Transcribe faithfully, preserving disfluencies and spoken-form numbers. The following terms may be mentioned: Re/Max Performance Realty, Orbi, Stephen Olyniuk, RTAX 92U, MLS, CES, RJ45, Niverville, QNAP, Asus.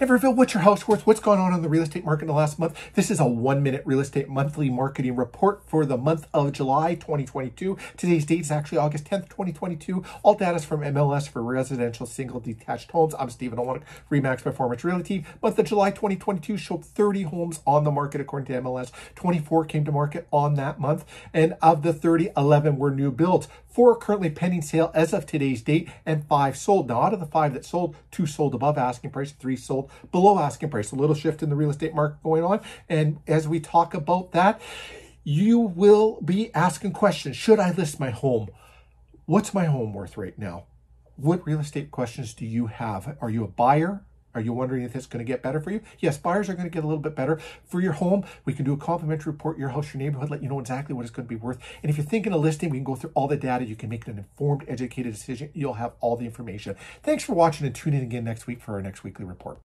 Niverville, what's your house worth? What's going on in the real estate market in the last month? This is a one-minute real estate monthly marketing report for the month of July twenty twenty-two. Today's date is actually August tenth, twenty twenty-two. All data is from M L S for residential single detached homes. I'm Stephen Olyniuk, Re/Max Performance Realty. Month of July twenty twenty-two showed thirty homes on the market according to M L S. twenty-four came to market on that month, and of the thirty, eleven were new builds. Four are currently pending sale as of today's date, and five sold. Now, out of the five that sold, two sold above asking price, three sold below asking price. A little shift in the real estate market going on. And as we talk about that, you will be asking questions. Should I list my home? What's my home worth right now? What real estate questions do you have? Are you a buyer? Are you wondering if it's going to get better for you? Yes, buyers are going to get a little bit better for your home. We can do a complimentary report, your house, your neighborhood, let you know exactly what it's going to be worth. And if you're thinking of listing, we can go through all the data. You can make an informed, educated decision. You'll have all the information. Thanks for watching, and tune in again next week for our next weekly report.